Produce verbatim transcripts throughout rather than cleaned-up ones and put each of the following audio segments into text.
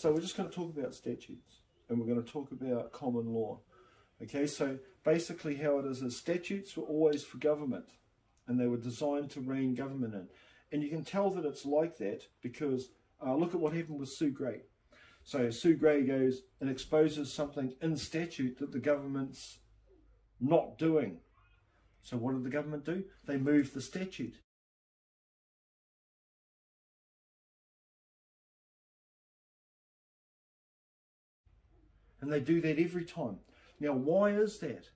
So we're just going to talk about statutes, and we're going to talk about common law. Okay, so basically how it is is statutes were always for government, and they were designed to rein government in. And you can tell that it's like that because uh, look at what happened with Sue Gray. So Sue Gray goes and exposes something in statute that the government's not doing. So what did the government do? They moved the statute. And they do that every time. Now, why is that?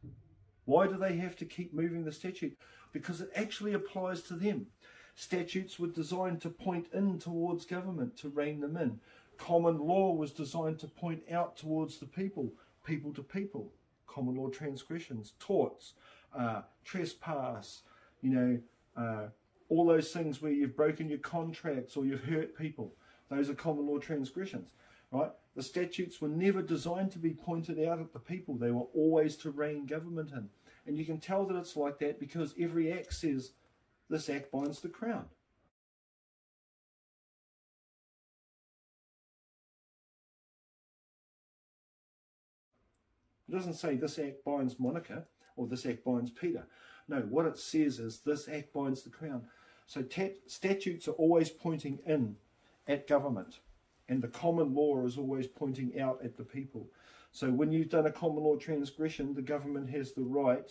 Why do they have to keep moving the statute? Because it actually applies to them. Statutes were designed to point in towards government, to rein them in. Common law was designed to point out towards the people, people to people. Common law transgressions, torts, uh, trespass, you know, uh, all those things where you've broken your contracts or you've hurt people. Those are common law transgressions, right? The statutes were never designed to be pointed out at the people. They were always to rein government in. And you can tell that it's like that because every act says, this act binds the crown. It doesn't say this act binds Monica or this act binds Peter. No, what it says is this act binds the crown. So statutes are always pointing in at government. And the common law is always pointing out at the people. So when you've done a common law transgression, the government has the right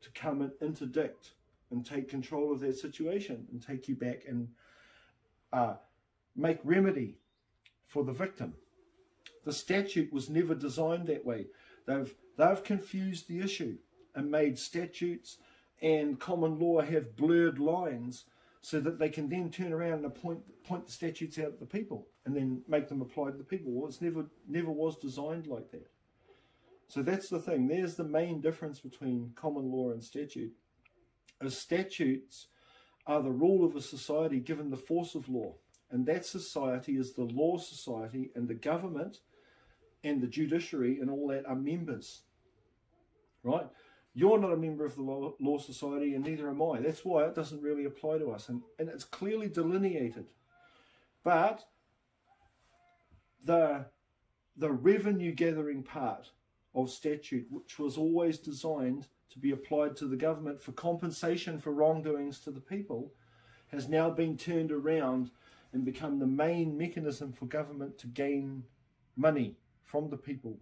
to come and interdict and take control of that situation and take you back and uh, make remedy for the victim. The statute was never designed that way. They've, they've confused the issue and made statutes and common law have blurred lines so that they can then turn around and point, point the statutes out at the people and then make them apply to the people. Well, it's never, never was designed like that. So that's the thing. There's the main difference between common law and statute. As statutes are the rule of a society given the force of law, and that society is the law society, and the government and the judiciary and all that are members, right? You're not a member of the law, law society, and neither am I. That's why it doesn't really apply to us, and, and it's clearly delineated. But the, the revenue-gathering part of statute, which was always designed to be applied to the government for compensation for wrongdoings to the people, has now been turned around and become the main mechanism for government to gain money from the people,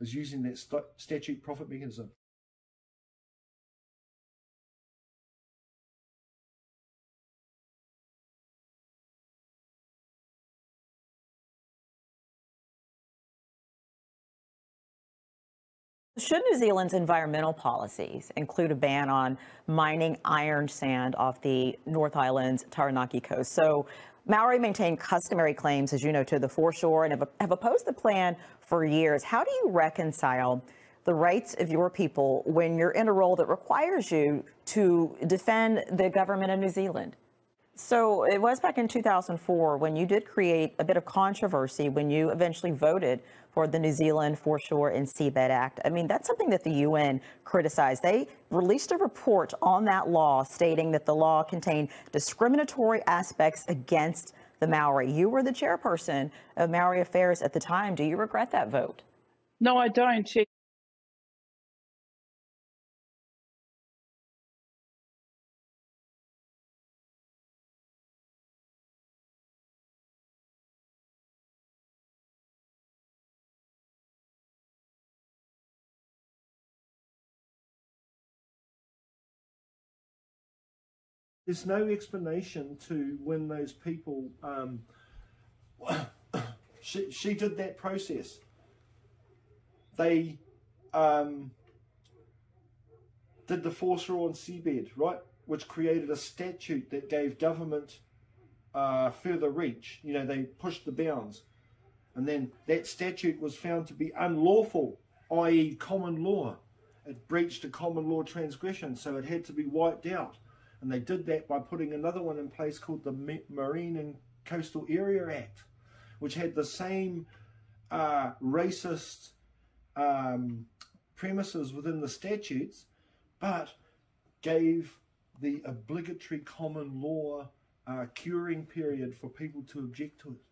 is using that st statute profit mechanism. Should New Zealand's environmental policies include a ban on mining iron sand off the North Island's Taranaki coast? So Maori maintain customary claims, as you know, to the foreshore and have opposed the plan for years. How do you reconcile the rights of your people when you're in a role that requires you to defend the government of New Zealand? So it was back in two thousand four when you did create a bit of controversy when you eventually voted for the New Zealand Foreshore and Seabed Act. I mean, that's something that the U N criticized. They released a report on that law stating that the law contained discriminatory aspects against the Maori. You were the chairperson of Maori Affairs at the time. Do you regret that vote? No, I don't. There's no explanation to when those people, um, she, she did that process. They um, did the foreshore and seabed, right, which created a statute that gave government uh, further reach. You know, they pushed the bounds. And then that statute was found to be unlawful, that is common law. It breached a common law transgression, so it had to be wiped out. And they did that by putting another one in place called the Marine and Coastal Area Act, which had the same uh, racist um, premises within the statutes, but gave the obligatory common law uh, curing period for people to object to it.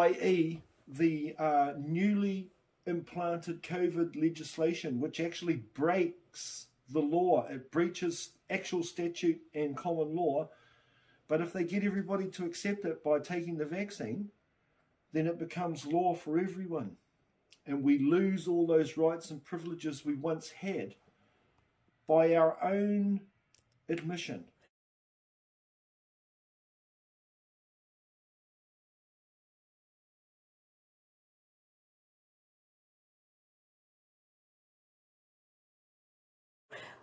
that is the uh, newly implanted COVID legislation, which actually breaks the law. It breaches actual statute and common law. But if they get everybody to accept it by taking the vaccine, then it becomes law for everyone. And we lose all those rights and privileges we once had by our own admission.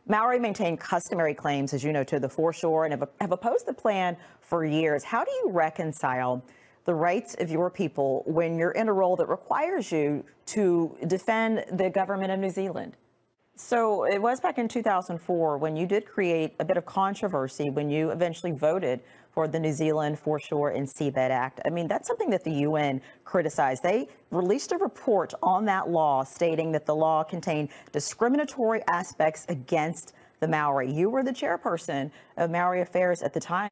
Maori maintain customary claims, as you know, to the foreshore and have opposed the plan for years. How do you reconcile the rights of your people when you're in a role that requires you to defend the government of New Zealand? So it was back in two thousand four when you did create a bit of controversy when you eventually voted for the New Zealand Foreshore and Seabed Act. I mean, that's something that the U N criticized. They released a report on that law stating that the law contained discriminatory aspects against the Maori. You were the chairperson of Maori Affairs at the time.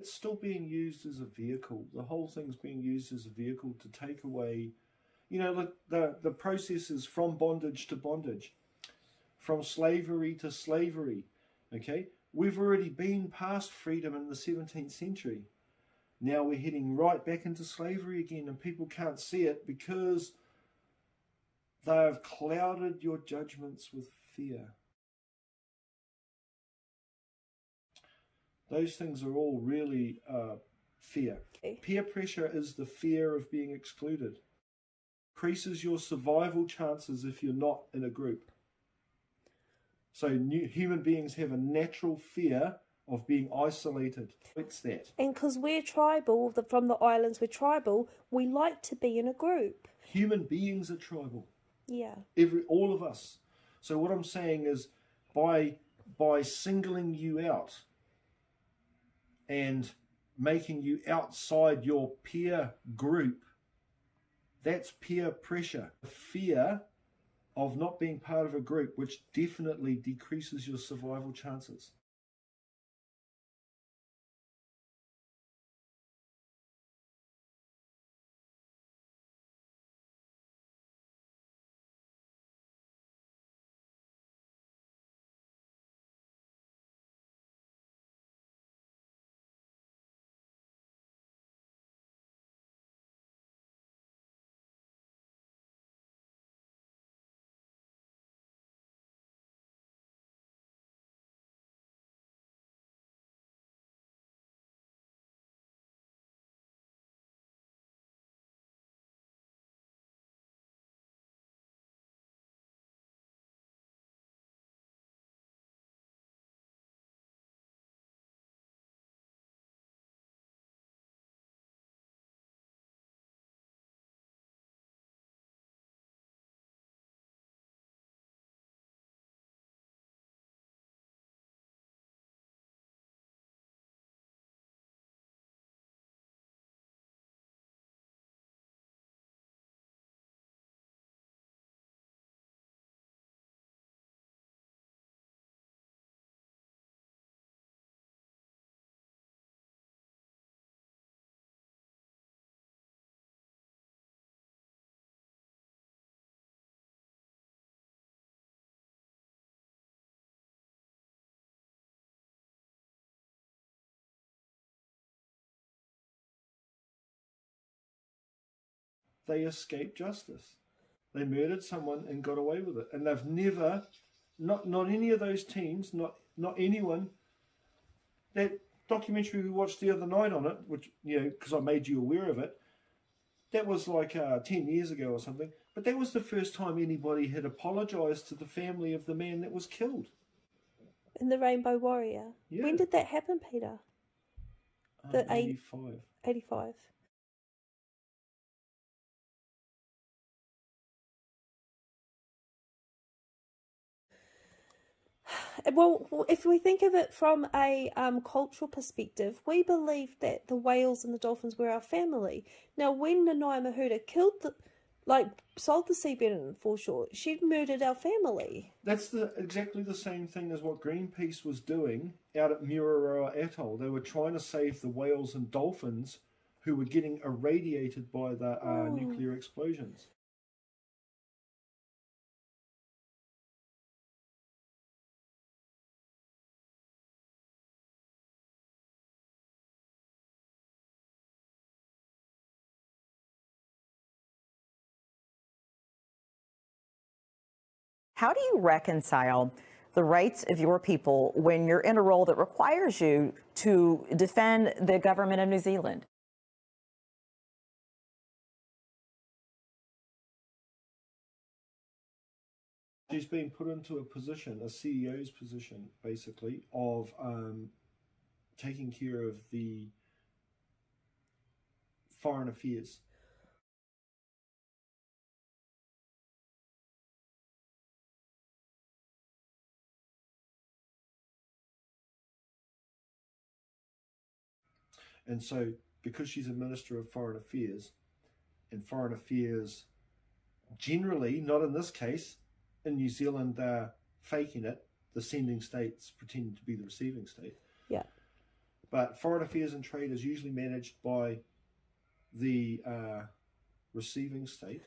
It's still being used as a vehicle. The whole thing's being used as a vehicle to take away, you know, the, the, the process is from bondage to bondage, from slavery to slavery, okay? We've already been past freedom in the seventeenth century. Now we're heading right back into slavery again, and people can't see it because they've clouded your judgments with fear. Those things are all really uh, fear. Okay. Peer pressure is the fear of being excluded. Increases your survival chances if you're not in a group. So new, human beings have a natural fear of being isolated. It's that. And because we're tribal, the, from the islands, we're tribal, we like to be in a group. Human beings are tribal. Yeah. Every, all of us. So what I'm saying is by, by singling you out, and making you outside your peer group, that's peer pressure. Fear of not being part of a group, which definitely decreases your survival chances. They escaped justice. They murdered someone and got away with it. And they've never, not not any of those teens, not not anyone. That documentary we watched the other night on it, which, you know, because I made you aware of it, that was like uh, ten years ago or something. But that was the first time anybody had apologised to the family of the man that was killed. In the Rainbow Warrior. Yeah. When did that happen, Peter? Um, the eighty-five. eighty-five. Well, if we think of it from a um, cultural perspective, we believe that the whales and the dolphins were our family. Now, when Nanaia Mahuta killed the, like, sold the seabed and foreshore, she'd murdered our family. That's the exactly the same thing as what Greenpeace was doing out at Mururoa Atoll. They were trying to save the whales and dolphins who were getting irradiated by the uh, oh. nuclear explosions. How do you reconcile the rights of your people when you're in a role that requires you to defend the government of New Zealand? She's been put into a position, a C E O's position, basically, of um, taking care of the foreign affairs. And so, because she's a Minister of Foreign Affairs, and Foreign Affairs generally, not in this case, in New Zealand, they're faking it. The sending state's pretending to be the receiving state. Yeah. But foreign affairs and trade is usually managed by the uh, receiving state.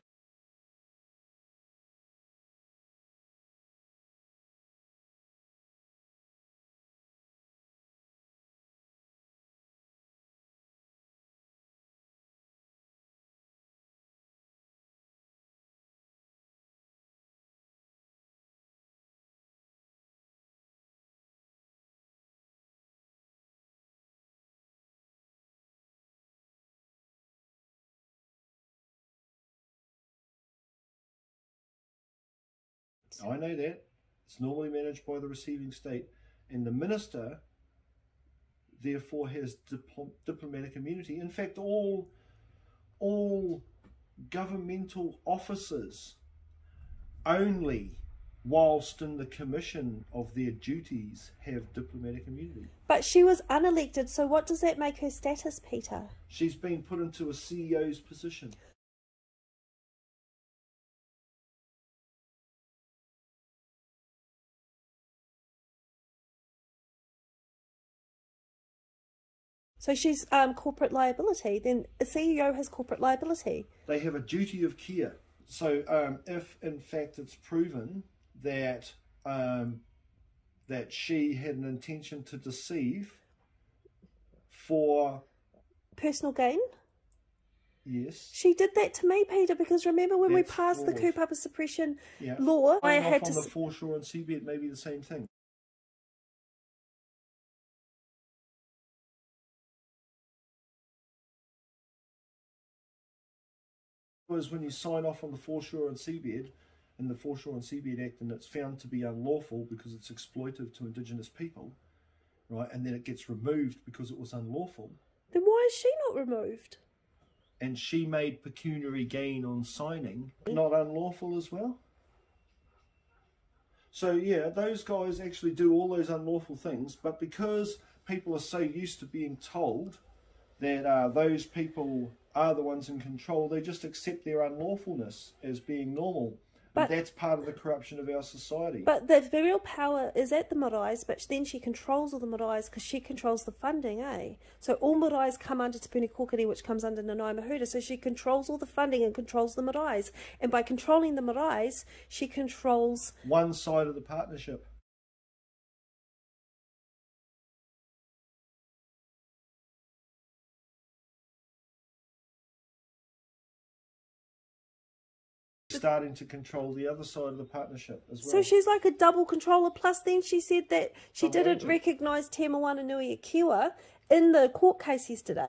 I know that. It's normally managed by the receiving state, and the minister therefore has dipl diplomatic immunity. In fact, all, all governmental officers, only whilst in the commission of their duties, have diplomatic immunity. But she was unelected, so what does that make her status, Peter? She's been put into a C E O's position. So she's um, corporate liability. Then a C E O has corporate liability. They have a duty of care. So um, if, in fact, it's proven that um, that she had an intention to deceive for... personal gain? Yes. She did that to me, Peter, because remember when That's we passed fraud. the coup paper suppression yeah. law, I, I had to... on the foreshore and seabed, maybe the same thing. Was when you sign off on the Foreshore and Seabed and the Foreshore and Seabed Act, and it's found to be unlawful because it's exploitive to Indigenous people, right? And then it gets removed because it was unlawful. Then why is she not removed? And she made pecuniary gain on signing, not unlawful as well. So yeah, those guys actually do all those unlawful things, but because people are so used to being told that uh, those people are the ones in control, they just accept their unlawfulness as being normal. But and that's part of the corruption of our society. But the real power is at the marae's, but then she controls all the marae's because she controls the funding, eh? So all marae's come under Te Puni Kōkiri, which comes under Nanaia Mahuta, so she controls all the funding and controls the marae's. And by controlling the marae's, she controls... one side of the partnership. Starting to control the other side of the partnership as well. So she's like a double controller. Plus then she said that she double didn't recognise Te Moana Nui A Kiwa in the court case yesterday.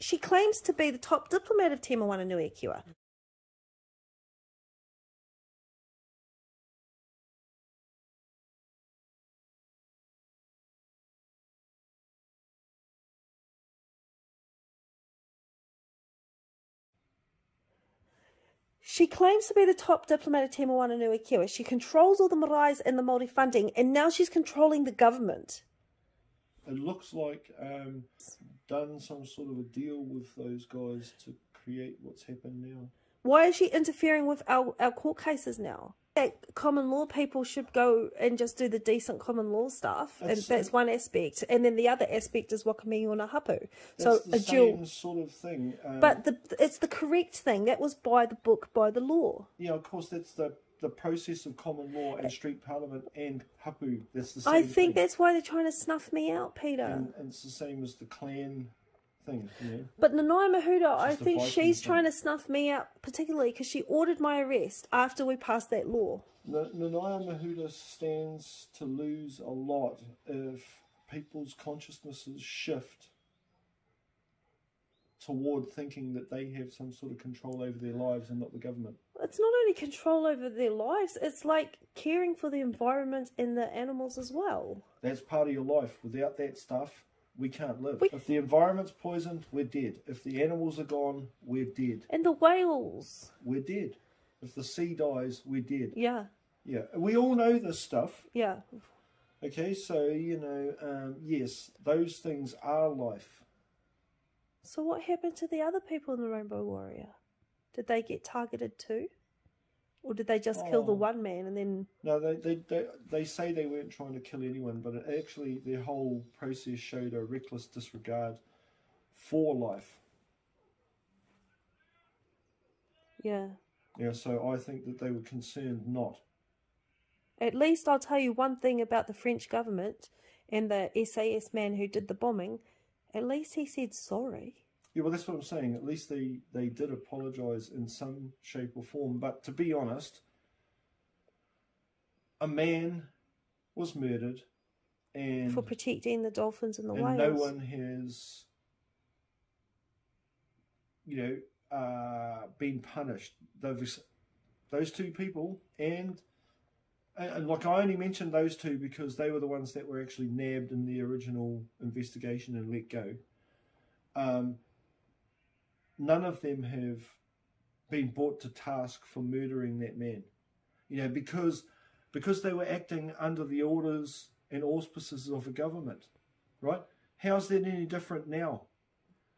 She claims to be the top diplomat of Te Moana Nui A Kiwa. She claims to be the top diplomat of Te Moana Nui A Kiwa. She controls all the marae's and the Māori funding, and now she's controlling the government. It looks like um, done some sort of a deal with those guys to create what's happened now. Why is she interfering with our, our court cases now? That common law people should go and just do the decent common law stuff, that's, and that's one aspect. And then the other aspect is Wakamihi o Ngā Hapu. So the a same dual sort of thing. Um, but the, it's the correct thing. That was by the book, by the law. Yeah, of course, that's the the process of common law and street parliament and hapu. That's the same. I think thing. that's why they're trying to snuff me out, Peter. And, and it's the same as the clan thing, you know? But Nanaia Mahuta, I think she's thing. trying to snuff me out, particularly because she ordered my arrest after we passed that law. Nanaia Mahuta stands to lose a lot if people's consciousnesses shift toward thinking that they have some sort of control over their lives and not the government. It's not only control over their lives, it's like caring for the environment and the animals as well. That's part of your life. Without that stuff, we can't live. We... if the environment's poisoned, we're dead. If the animals are gone, we're dead. And the whales. We're dead. If the sea dies, we're dead. Yeah. Yeah. We all know this stuff. Yeah. Okay, so, you know, um, yes, those things are life. So what happened to the other people in the Rainbow Warrior? Did they get targeted too? Or did they just oh. kill the one man and then... No, they, they, they, they say they weren't trying to kill anyone, but it actually their whole process showed a reckless disregard for life. Yeah. Yeah, so I think that they were concerned not. At least I'll tell you one thing about the French government and the S A S man who did the bombing. At least he said sorry. Yeah, well, that's what I'm saying. At least they, they did apologise in some shape or form. But to be honest, a man was murdered. and For protecting the dolphins and the whales. And no one has, you know, uh, been punished. They've, those two people and, and, like, I only mentioned those two because they were the ones that were actually nabbed in the original investigation and let go. Um... None of them have been brought to task for murdering that man, you know, because because they were acting under the orders and auspices of a government, right? How's that any different now?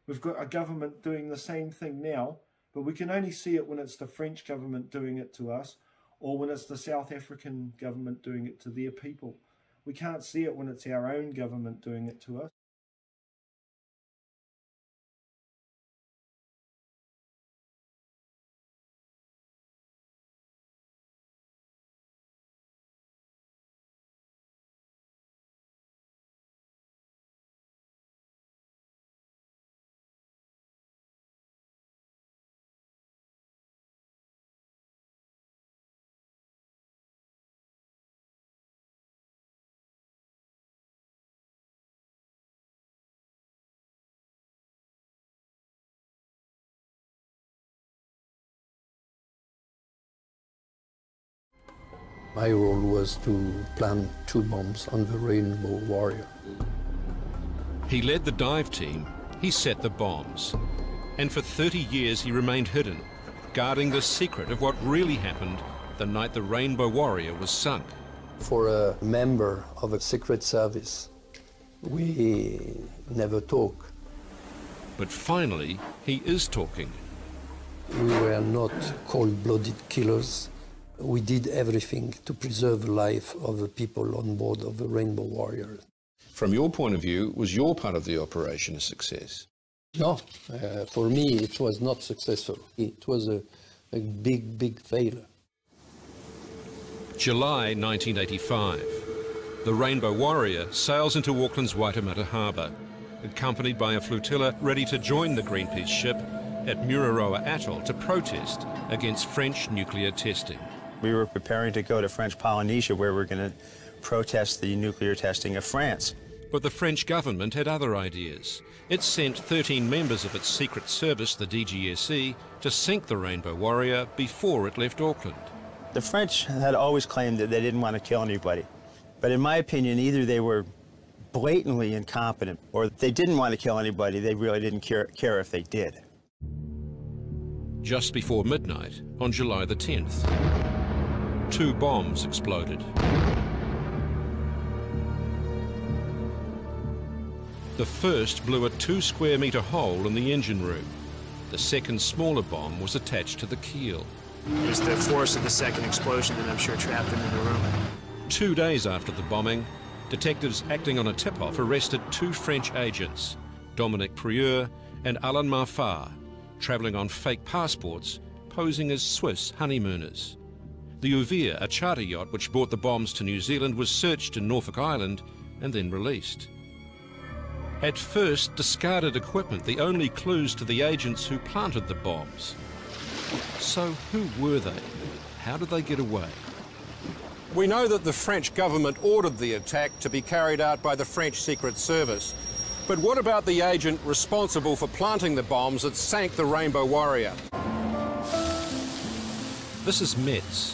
We've got a government doing the same thing now, but we can only see it when it's the French government doing it to us, or when it's the South African government doing it to their people. We can't see it when it's our own government doing it to us. My role was to plant two bombs on the Rainbow Warrior. He led the dive team, he set the bombs, and for thirty years he remained hidden, guarding the secret of what really happened the night the Rainbow Warrior was sunk. For a member of a secret service, we never talk. But finally, he is talking. We were not cold-blooded killers. We did everything to preserve the life of the people on board of the Rainbow Warrior. From your point of view, was your part of the operation a success? No. Uh, for me, it was not successful. It was a, a big, big failure. July nineteen eighty-five. The Rainbow Warrior sails into Auckland's Waitemata Harbour, accompanied by a flotilla ready to join the Greenpeace ship at Mururoa Atoll to protest against French nuclear testing. We were preparing to go to French Polynesia where we were going to protest the nuclear testing of France. But the French government had other ideas. It sent thirteen members of its secret service, the D G S E, to sink the Rainbow Warrior before it left Auckland. The French had always claimed that they didn't want to kill anybody. But in my opinion, either they were blatantly incompetent or they didn't want to kill anybody, they really didn't care, care if they did. Just before midnight on July the tenth. Two bombs exploded. The first blew a two square metre hole in the engine room. The second smaller bomb was attached to the keel. It was the force of the second explosion that I'm sure trapped them in the room. Two days after the bombing, detectives acting on a tip-off arrested two French agents, Dominique Prieur and Alain Marfar, travelling on fake passports, posing as Swiss honeymooners. The Uvea, a charter yacht which brought the bombs to New Zealand, was searched in Norfolk Island and then released. At first, discarded equipment, the only clues to the agents who planted the bombs. So who were they? How did they get away? We know that the French government ordered the attack to be carried out by the French Secret Service. But what about the agent responsible for planting the bombs that sank the Rainbow Warrior? This is Metz,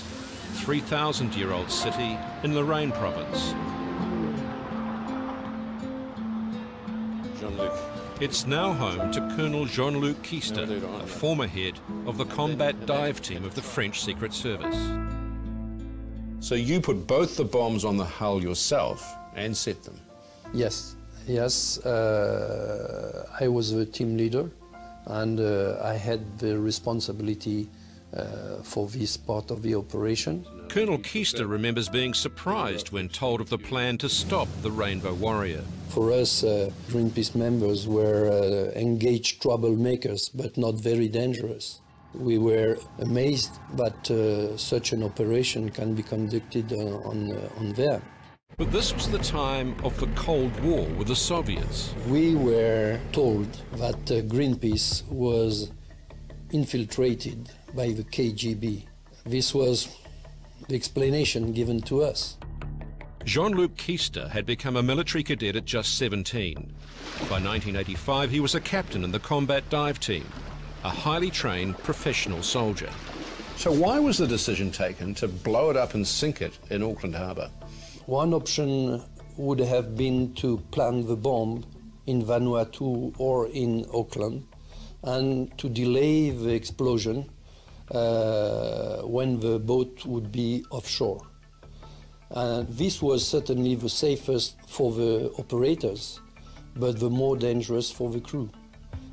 three thousand year old city in Lorraine province. Jean-Luc. It's now home to Colonel Jean-Luc Kister, a former head of the combat dive team of the French Secret Service. So you put both the bombs on the hull yourself and set them? Yes, yes. Uh, I was the team leader and uh, I had the responsibility uh, for this part of the operation. Colonel Kister remembers being surprised when told of the plan to stop the Rainbow Warrior. For us, uh, Greenpeace members were uh, engaged troublemakers, but not very dangerous. We were amazed that uh, such an operation can be conducted uh, on, uh, on them. But this was the time of the Cold War with the Soviets. We were told that uh, Greenpeace was infiltrated by the K G B. This was the explanation given to us. Jean-Luc Kister had become a military cadet at just seventeen. By nineteen eighty-five, he was a captain in the combat dive team, a highly trained professional soldier. So why was the decision taken to blow it up and sink it in Auckland Harbour? One option would have been to plant the bomb in Vanuatu or in Auckland and to delay the explosion uh, when the boat would be offshore. And this was certainly the safest for the operators, but the more dangerous for the crew.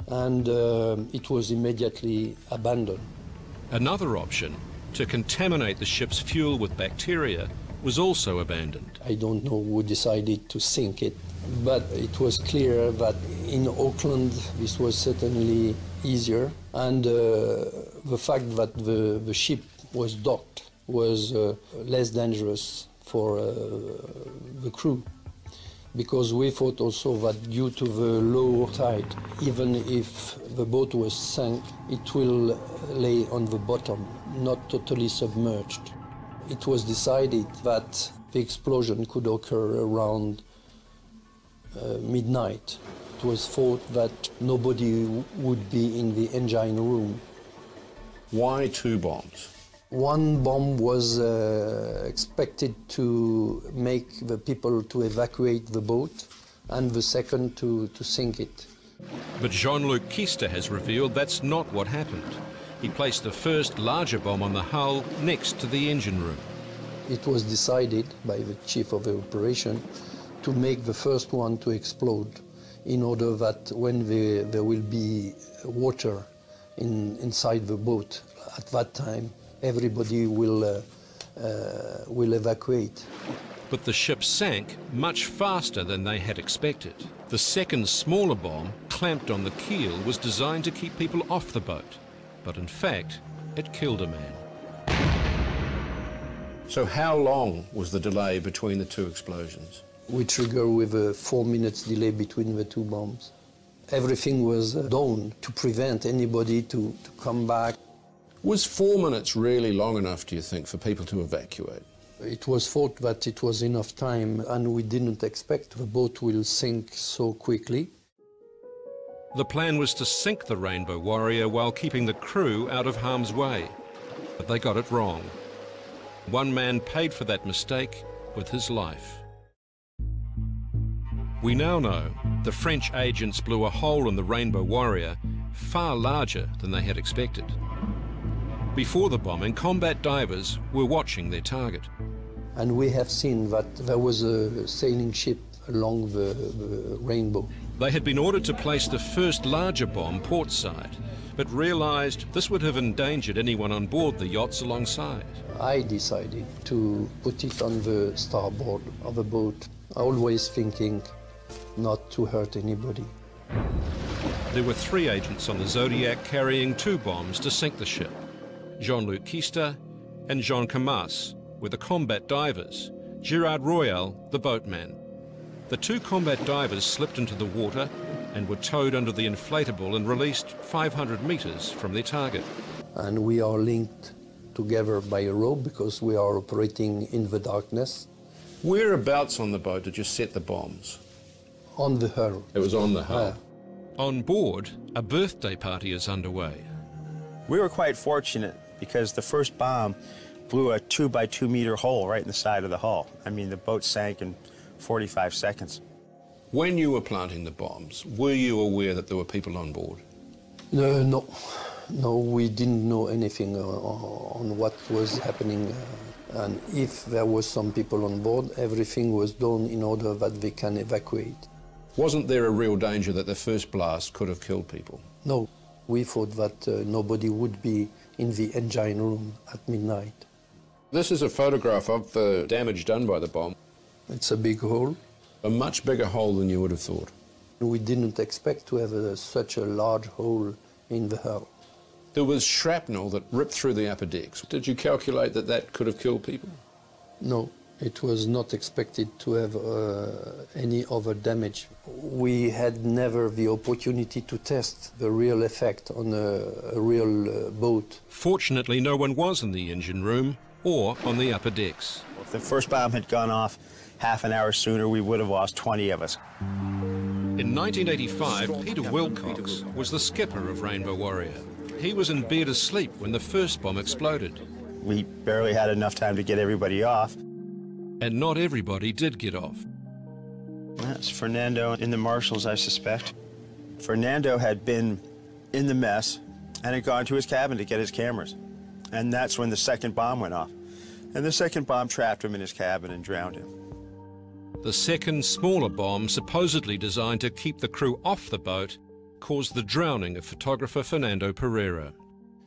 And uh, it was immediately abandoned. Another option, to contaminate the ship's fuel with bacteria, was also abandoned. I don't know who decided to sink it, but it was clear that in Auckland this was certainly easier, and uh, the fact that the, the ship was docked was uh, less dangerous for uh, the crew, because we thought also that due to the low tide, even if the boat was sunk, it will lay on the bottom, not totally submerged. It was decided that the explosion could occur around uh, midnight. It was thought that nobody would be in the engine room. Why two bombs? One bomb was uh, expected to make the people to evacuate the boat, and the second to, to sink it. But Jean-Luc Kister has revealed that's not what happened. He placed the first larger bomb on the hull next to the engine room. It was decided by the chief of the operation to make the first one to explode in order that when the, there will be water in, inside the boat, at that time everybody will, uh, uh, will evacuate. But the ship sank much faster than they had expected. The second smaller bomb, clamped on the keel, was designed to keep people off the boat. But in fact, it killed a man. So how long was the delay between the two explosions? We trigger with a four minutes delay between the two bombs. Everything was done to prevent anybody to, to come back. Was four minutes really long enough, do you think, for people to evacuate? It was thought that it was enough time, and we didn't expect the boat will sink so quickly. The plan was to sink the Rainbow Warrior while keeping the crew out of harm's way, but they got it wrong. One man paid for that mistake with his life. We now know the French agents blew a hole in the Rainbow Warrior far larger than they had expected. Before the bombing, combat divers were watching their target. And we have seen that there was a sailing ship along the, the Rainbow. They had been ordered to place the first larger bomb port side, but realised this would have endangered anyone on board the yachts alongside. I decided to put it on the starboard of the boat, always thinking not to hurt anybody. There were three agents on the Zodiac carrying two bombs to sink the ship. Jean-Luc Kister and Jean Camas were the combat divers, Gerard Royal the boatman. The two combat divers slipped into the water and were towed under the inflatable and released five hundred metres from their target. And we are linked together by a rope because we are operating in the darkness. Whereabouts on the boat did you set the bombs? On the hull. It was on the hull. Yeah. On board, a birthday party is underway. We were quite fortunate because the first bomb blew a two by two metre hole right in the side of the hull. I mean, the boat sank and forty-five seconds. When you were planting the bombs, were you aware that there were people on board? No, no, no, we didn't know anything uh, on what was happening. Uh, and if there was some people on board, everything was done in order that they can evacuate. Wasn't there a real danger that the first blast could have killed people? No. we thought that uh, nobody would be in the engine room at midnight. This is a photograph of the damage done by the bomb. It's a big hole. A much bigger hole than you would have thought. We didn't expect to have a, such a large hole in the hull. There was shrapnel that ripped through the upper decks. Did you calculate that that could have killed people? No, it was not expected to have uh, any other damage. We had never the opportunity to test the real effect on a, a real uh, boat. Fortunately, no one was in the engine room or on the upper decks. If the first bomb had gone off half an hour sooner, we would have lost twenty of us. In nineteen eighty-five, Peter Wilcox was the skipper of Rainbow Warrior. He was in bed asleep when the first bomb exploded. We barely had enough time to get everybody off. And not everybody did get off. That's Fernando in the Marshals, I suspect. Fernando had been in the mess and had gone to his cabin to get his cameras. And that's when the second bomb went off. And the second bomb trapped him in his cabin and drowned him. The second, smaller bomb, supposedly designed to keep the crew off the boat, caused the drowning of photographer Fernando Pereira.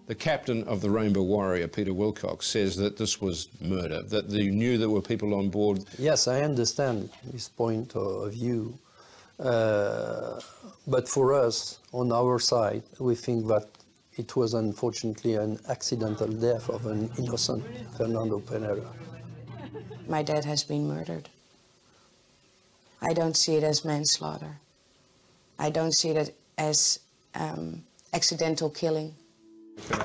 The captain of the Rainbow Warrior, Peter Wilcox, says that this was murder, that they knew there were people on board. Yes, I understand his point of view. Uh, but for us, on our side, we think that it was unfortunately an accidental death of an innocent Fernando Pereira. My dad has been murdered. I don't see it as manslaughter. I don't see it as um, accidental killing.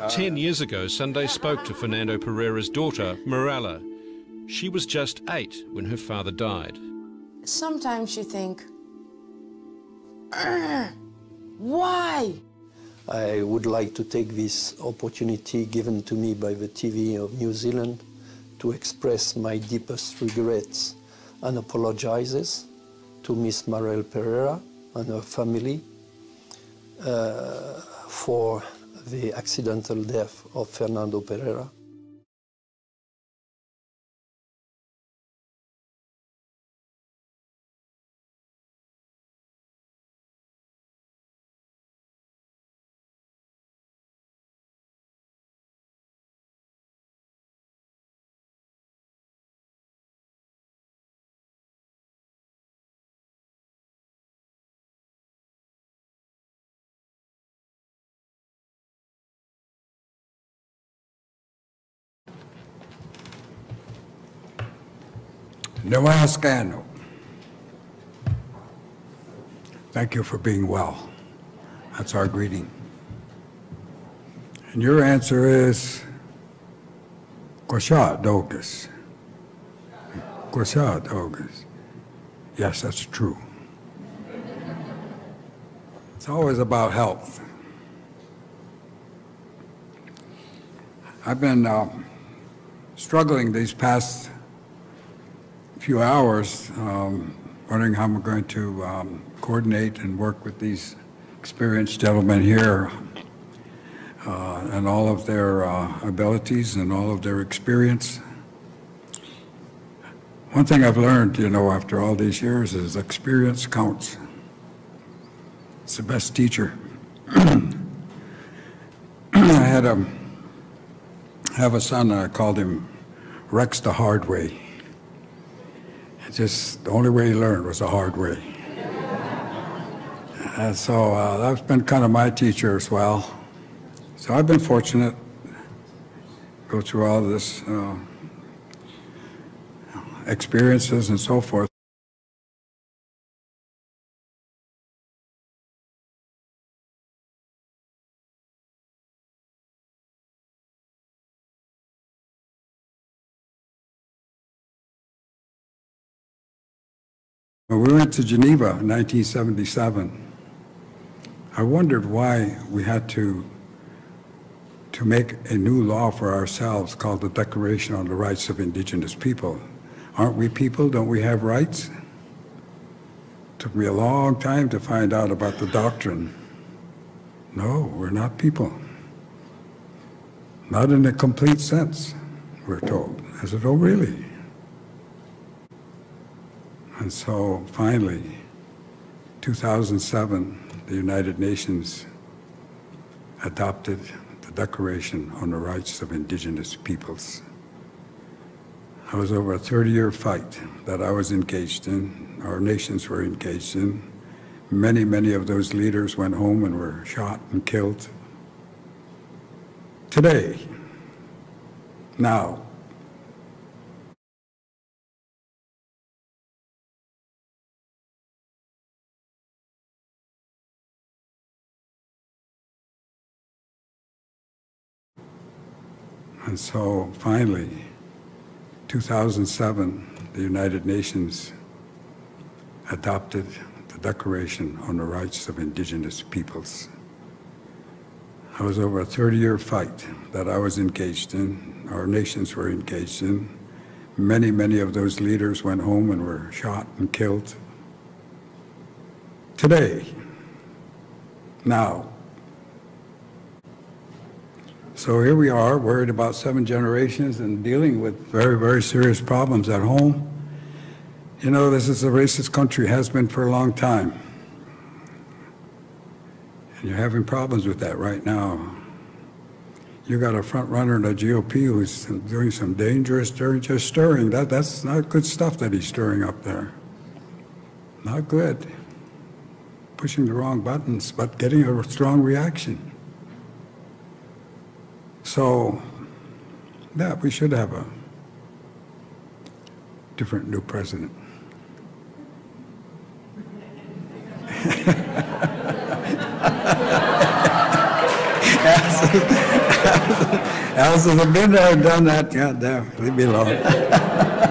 Ten years ago, Sunday spoke to Fernando Pereira's daughter, Marella. She was just eight when her father died. Sometimes you think, why? I would like to take this opportunity given to me by the T V of New Zealand to express my deepest regrets and apologizes to Miss Marella Pereira and her family uh, for the accidental death of Fernando Pereira. Nawascano, thank you for being well. That's our greeting. And your answer is Kwasha Dogus. Kwasha Dogus. Yes, that's true. It's always about health. I've been uh, struggling these past few hours, um, wondering how I'm going to um, coordinate and work with these experienced gentlemen here uh, and all of their uh, abilities and all of their experience. One thing I've learned, you know, after all these years is experience counts. It's the best teacher. I had a, have a son, I called him Rex the Hard Way. Just the only way he learned was the hard way. And so uh, that's been kind of my teacher as well. So I've been fortunate to go through all this uh, experiences and so forth. When we went to Geneva in nineteen seventy-seven, I wondered why we had to, to make a new law for ourselves called the Declaration on the Rights of Indigenous People. Aren't we people? Don't we have rights? It took me a long time to find out about the doctrine. No, we're not people. Not in a complete sense, we're told. I said, oh, really? And so finally, two thousand seven, the United Nations adopted the Declaration on the Rights of Indigenous Peoples. It was over a thirty-year fight that I was engaged in, our nations were engaged in. Many, many of those leaders went home and were shot and killed. Today, now, and so finally, two thousand seven, the United Nations adopted the Declaration on the Rights of Indigenous Peoples. It was over a thirty-year fight that I was engaged in, our nations were engaged in. Many, many of those leaders went home and were shot and killed. Today, now, so here we are, worried about seven generations and dealing with very, very serious problems at home. You know, this is a racist country, has been for a long time. And you're having problems with that right now. You got a front runner in the G O P who's doing some dangerous, dangerous stirring. That, that's not good stuff that he's stirring up there. Not good. Pushing the wrong buttons, but getting a strong reaction. So, yeah, we should have a different new president. Alice has been there, done that. God damn, leave me alone.